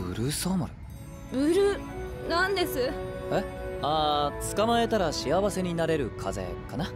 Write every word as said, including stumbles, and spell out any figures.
ブルーサーマル。ブルーなんです？え？ああ、捕まえたら幸せになれる風かな。